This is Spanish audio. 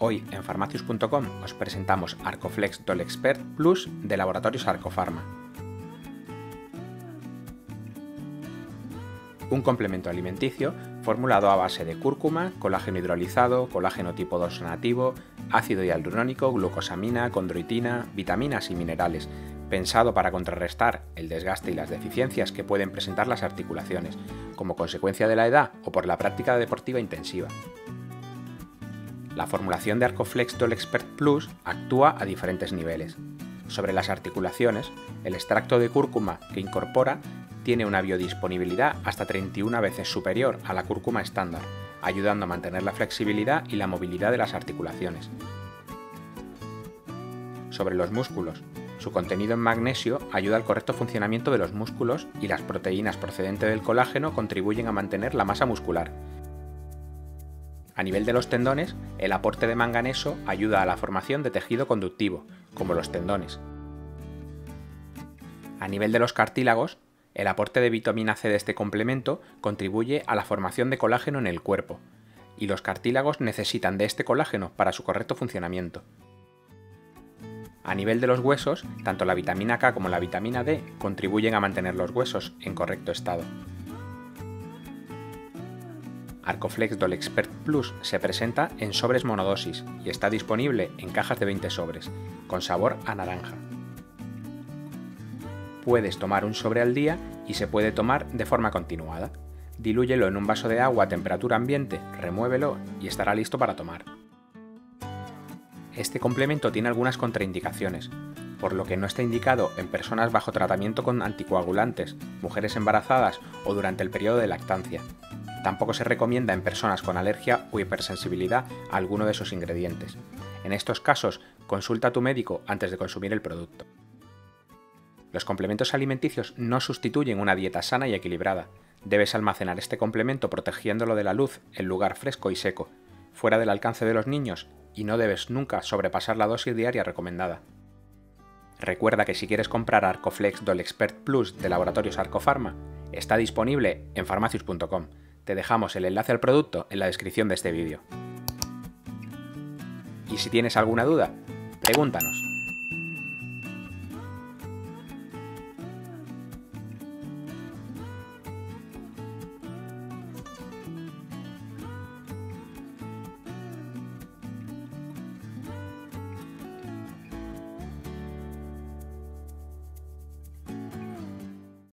Hoy en Pharmacius.com os presentamos Arkoflex Dolexpert Plus de Laboratorios Arkopharma. Un complemento alimenticio formulado a base de cúrcuma, colágeno hidrolizado, colágeno tipo 2 nativo, ácido hialurónico, glucosamina, condroitina, vitaminas y minerales, pensado para contrarrestar el desgaste y las deficiencias que pueden presentar las articulaciones, como consecuencia de la edad o por la práctica deportiva intensiva. La formulación de Arkoflex Dolexpert Plus actúa a diferentes niveles. Sobre las articulaciones, el extracto de cúrcuma que incorpora tiene una biodisponibilidad hasta 31 veces superior a la cúrcuma estándar, ayudando a mantener la flexibilidad y la movilidad de las articulaciones. Sobre los músculos, su contenido en magnesio ayuda al correcto funcionamiento de los músculos y las proteínas procedentes del colágeno contribuyen a mantener la masa muscular. A nivel de los tendones, el aporte de manganeso ayuda a la formación de tejido conductivo, como los tendones. A nivel de los cartílagos, el aporte de vitamina C de este complemento contribuye a la formación de colágeno en el cuerpo, y los cartílagos necesitan de este colágeno para su correcto funcionamiento. A nivel de los huesos, tanto la vitamina K como la vitamina D contribuyen a mantener los huesos en correcto estado. Arkoflex Dolexpert Plus se presenta en sobres monodosis y está disponible en cajas de 20 sobres, con sabor a naranja. Puedes tomar un sobre al día y se puede tomar de forma continuada. Dilúyelo en un vaso de agua a temperatura ambiente, remuévelo y estará listo para tomar. Este complemento tiene algunas contraindicaciones, por lo que no está indicado en personas bajo tratamiento con anticoagulantes, mujeres embarazadas o durante el periodo de lactancia. Tampoco se recomienda en personas con alergia o hipersensibilidad a alguno de sus ingredientes. En estos casos, consulta a tu médico antes de consumir el producto. Los complementos alimenticios no sustituyen una dieta sana y equilibrada. Debes almacenar este complemento protegiéndolo de la luz en lugar fresco y seco, fuera del alcance de los niños, y no debes nunca sobrepasar la dosis diaria recomendada. Recuerda que si quieres comprar Arkoflex Dolexpert Plus de Laboratorios Arkopharma, está disponible en Pharmacius.com. Te dejamos el enlace al producto en la descripción de este vídeo. Y si tienes alguna duda, pregúntanos.